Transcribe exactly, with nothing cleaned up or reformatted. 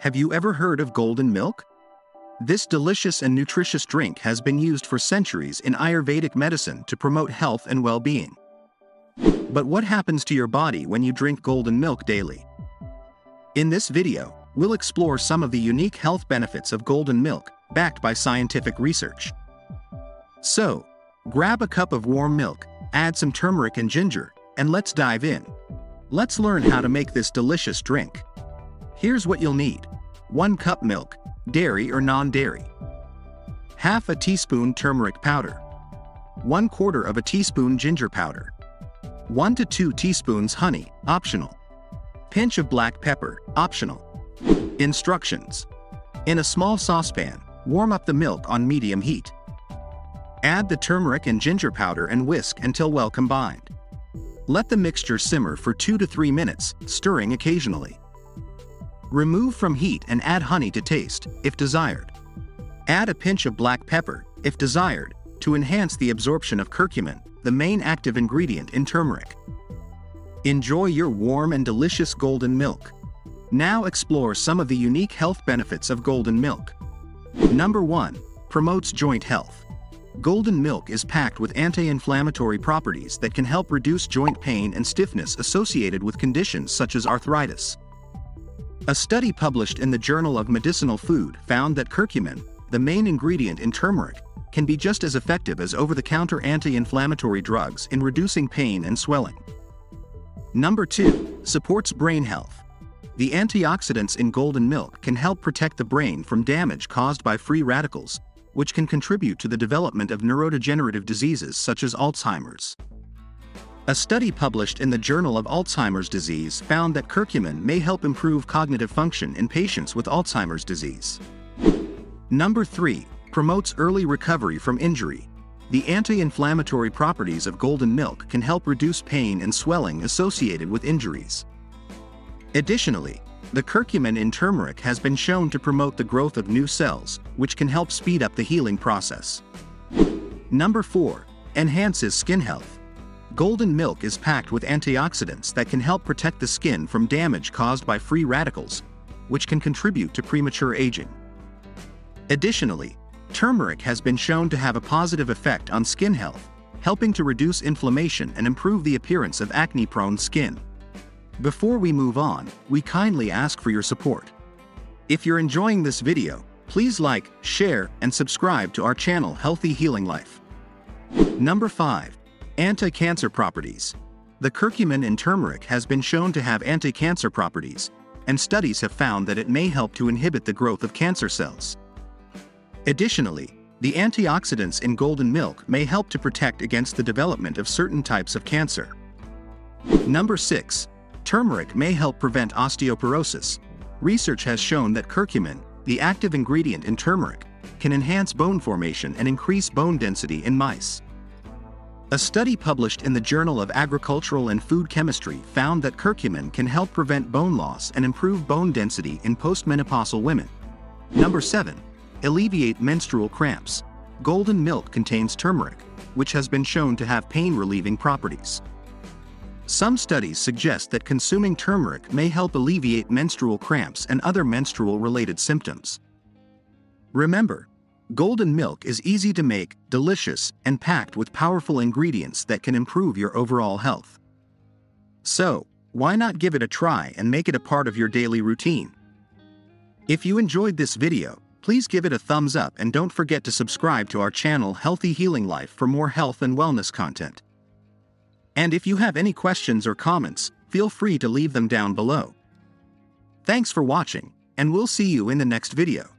Have you ever heard of golden milk? This delicious and nutritious drink has been used for centuries in Ayurvedic medicine to promote health and well-being. But what happens to your body when you drink golden milk daily? In this video, we'll explore some of the unique health benefits of golden milk, backed by scientific research. So, grab a cup of warm milk, add some turmeric and ginger, and let's dive in. Let's learn how to make this delicious drink. Here's what you'll need. one cup milk, dairy or non-dairy. Half a teaspoon turmeric powder. one quarter of a teaspoon ginger powder. one to two teaspoons honey, optional. Pinch of black pepper, optional. Instructions. In a small saucepan, warm up the milk on medium heat. Add the turmeric and ginger powder and whisk until well combined. Let the mixture simmer for two to three minutes, stirring occasionally. Remove from heat and add honey to taste, if desired. Add a pinch of black pepper, if desired, to enhance the absorption of curcumin, the main active ingredient in turmeric. Enjoy your warm and delicious golden milk. Now explore some of the unique health benefits of golden milk. Number one. Promotes joint health. Golden milk is packed with anti-inflammatory properties that can help reduce joint pain and stiffness associated with conditions such as arthritis. A study published in the Journal of Medicinal Food found that curcumin, the main ingredient in turmeric, can be just as effective as over-the-counter anti-inflammatory drugs in reducing pain and swelling. Number two. Supports brain health. The antioxidants in golden milk can help protect the brain from damage caused by free radicals, which can contribute to the development of neurodegenerative diseases such as Alzheimer's. A study published in the Journal of Alzheimer's Disease found that curcumin may help improve cognitive function in patients with Alzheimer's disease. Number three. Promotes early recovery from injury. The anti-inflammatory properties of golden milk can help reduce pain and swelling associated with injuries. Additionally, the curcumin in turmeric has been shown to promote the growth of new cells, which can help speed up the healing process. Number four. Enhances skin health. Golden milk is packed with antioxidants that can help protect the skin from damage caused by free radicals, which can contribute to premature aging. Additionally, turmeric has been shown to have a positive effect on skin health, helping to reduce inflammation and improve the appearance of acne-prone skin. Before we move on, we kindly ask for your support. If you're enjoying this video, please like, share, and subscribe to our channel Healthy Healing Life. Number five. Anti-cancer properties. The curcumin in turmeric has been shown to have anti-cancer properties, and studies have found that it may help to inhibit the growth of cancer cells. Additionally, the antioxidants in golden milk may help to protect against the development of certain types of cancer. Number six. Turmeric may help prevent osteoporosis. Research has shown that curcumin, the active ingredient in turmeric, can enhance bone formation and increase bone density in mice. A study published in the Journal of Agricultural and Food Chemistry found that curcumin can help prevent bone loss and improve bone density in postmenopausal women. Number seven. Alleviate menstrual cramps. Golden milk contains turmeric, which has been shown to have pain-relieving properties. Some studies suggest that consuming turmeric may help alleviate menstrual cramps and other menstrual-related symptoms. Remember, golden milk is easy to make, delicious, and packed with powerful ingredients that can improve your overall health. So, why not give it a try and make it a part of your daily routine? If you enjoyed this video, please give it a thumbs up and don't forget to subscribe to our channel Healthy Healing Life for more health and wellness content. And if you have any questions or comments, feel free to leave them down below. Thanks for watching, and we'll see you in the next video.